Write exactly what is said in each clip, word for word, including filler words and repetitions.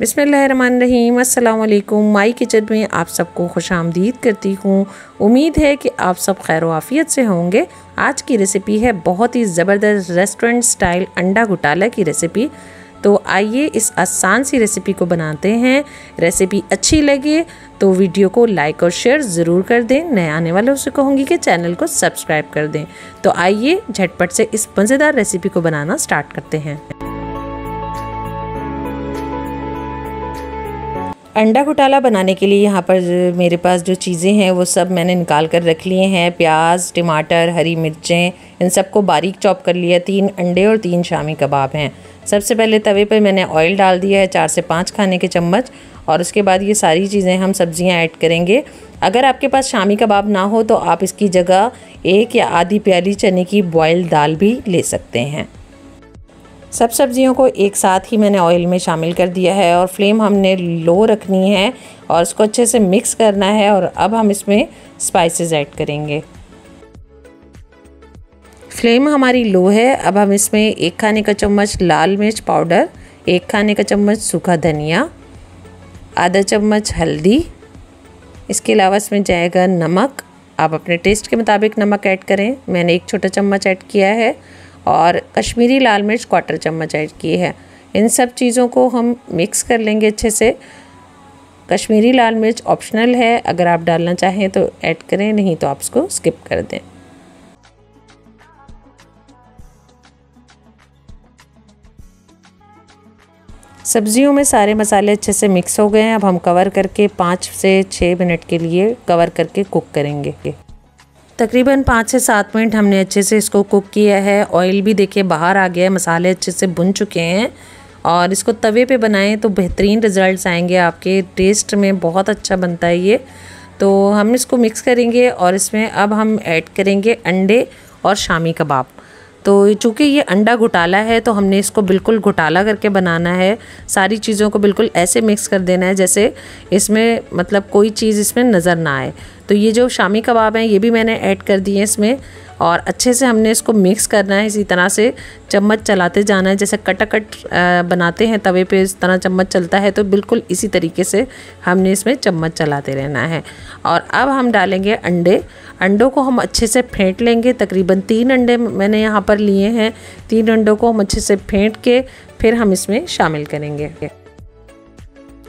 बिस्मिल्लाहिर्रहमानिर्रहीम। अस्सलाम वालेकुम। माई किचन में आप सबको खुशामदीद करती हूँ। उम्मीद है कि आप सब खैर आफियत से होंगे। आज की रेसिपी है बहुत ही ज़बरदस्त रेस्टोरेंट स्टाइल अंडा घोटाला की रेसिपी। तो आइए इस आसान सी रेसिपी को बनाते हैं। रेसिपी अच्छी लगे तो वीडियो को लाइक और शेयर ज़रूर कर दें। नए आने वालों से कहूँगी कि चैनल को सब्सक्राइब कर दें। तो आइए झटपट से इस मज़ेदार रेसिपी को बनाना स्टार्ट करते हैं। अंडा घोटाला बनाने के लिए यहाँ पर मेरे पास जो चीज़ें हैं वो सब मैंने निकाल कर रख लिए हैं। प्याज, टमाटर, हरी मिर्चें, इन सब को बारीक चॉप कर लिया। तीन अंडे और तीन शामी कबाब हैं। सबसे पहले तवे पर मैंने ऑयल डाल दिया है, चार से पाँच खाने के चम्मच। और उसके बाद ये सारी चीज़ें हम सब्जियां ऐड करेंगे। अगर आपके पास शामी कबाब ना हो तो आप इसकी जगह एक या आधी प्याली चने की बॉयल्ड दाल भी ले सकते हैं। सब सब्जियों को एक साथ ही मैंने ऑयल में शामिल कर दिया है और फ्लेम हमने लो रखनी है और इसको अच्छे से मिक्स करना है। और अब हम इसमें स्पाइसेस ऐड करेंगे। फ्लेम हमारी लो है। अब हम इसमें एक खाने का चम्मच लाल मिर्च पाउडर, एक खाने का चम्मच सूखा धनिया, आधा चम्मच हल्दी, इसके अलावा इसमें जाएगा नमक। आप अपने टेस्ट के मुताबिक नमक ऐड करें। मैंने एक छोटा चम्मच ऐड किया है और कश्मीरी लाल मिर्च क्वार्टर चम्मच ऐड की है। इन सब चीज़ों को हम मिक्स कर लेंगे अच्छे से। कश्मीरी लाल मिर्च ऑप्शनल है, अगर आप डालना चाहें तो ऐड करें, नहीं तो आप इसको स्किप कर दें। सब्जियों में सारे मसाले अच्छे से मिक्स हो गए हैं। अब हम कवर करके पाँच से छः मिनट के लिए कवर करके कुक करेंगे। तकरीबन पाँच से सात मिनट हमने अच्छे से इसको कुक किया है। ऑयल भी देखिए बाहर आ गया है, मसाले अच्छे से भुन चुके हैं। और इसको तवे पे बनाएं तो बेहतरीन रिजल्ट्स आएंगे आपके। टेस्ट में बहुत अच्छा बनता है ये। तो हम इसको मिक्स करेंगे और इसमें अब हम ऐड करेंगे अंडे और शामी कबाब। तो चूँकि ये अंडा घोटाला है तो हमने इसको बिल्कुल घोटाला करके बनाना है। सारी चीज़ों को बिल्कुल ऐसे मिक्स कर देना है जैसे इसमें मतलब कोई चीज़ इसमें नज़र ना आए। तो ये जो शामी कबाब हैं ये भी मैंने ऐड कर दिए हैं इसमें और अच्छे से हमने इसको मिक्स करना है। इसी तरह से चम्मच चलाते जाना है। जैसे कटाकट बनाते हैं तवे पे, इस तरह चम्मच चलता है, तो बिल्कुल इसी तरीके से हमने इसमें चम्मच चलाते रहना है। और अब हम डालेंगे अंडे। अंडों को हम अच्छे से फेंट लेंगे। तकरीबन तीन अंडे मैंने यहाँ पर लिए हैं। तीन अंडों को हम अच्छे से फेंट के फिर हम इसमें शामिल करेंगे।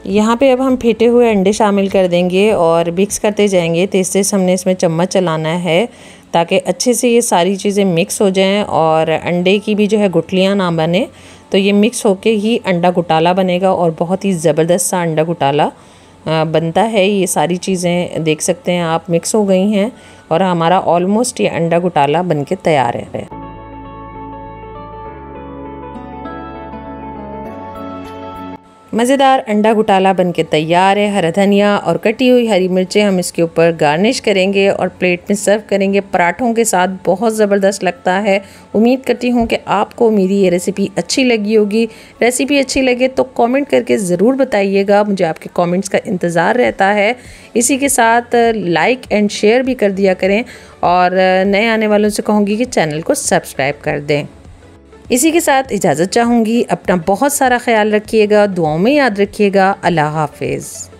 यहाँ पे अब हम फेंटे हुए अंडे शामिल कर देंगे और मिक्स करते जाएंगे। तेज तेज हमने इसमें चम्मच चलाना है ताकि अच्छे से ये सारी चीज़ें मिक्स हो जाएं और अंडे की भी जो है गुठलियाँ ना बने। तो ये मिक्स होके ही अंडा घोटाला बनेगा और बहुत ही ज़बरदस्त सा अंडा घोटाला बनता है। ये सारी चीज़ें देख सकते हैं आप मिक्स हो गई हैं और हमारा ऑलमोस्ट ये अंडा घोटाला बन के तैयार है। मज़ेदार अंडा घोटाला बनके तैयार है। हरा धनिया और कटी हुई हरी मिर्चें हम इसके ऊपर गार्निश करेंगे और प्लेट में सर्व करेंगे पराठों के साथ। बहुत ज़बरदस्त लगता है। उम्मीद करती हूँ कि आपको मेरी ये रेसिपी अच्छी लगी होगी। रेसिपी अच्छी लगे तो कमेंट करके ज़रूर बताइएगा, मुझे आपके कमेंट्स का इंतज़ार रहता है। इसी के साथ लाइक एंड शेयर भी कर दिया करें और नए आने वालों से कहूँगी कि चैनल को सब्सक्राइब कर दें। इसी के साथ इजाज़त चाहूँगी। अपना बहुत सारा ख्याल रखिएगा, दुआओं में याद रखिएगा। अल्लाह हाफिज़।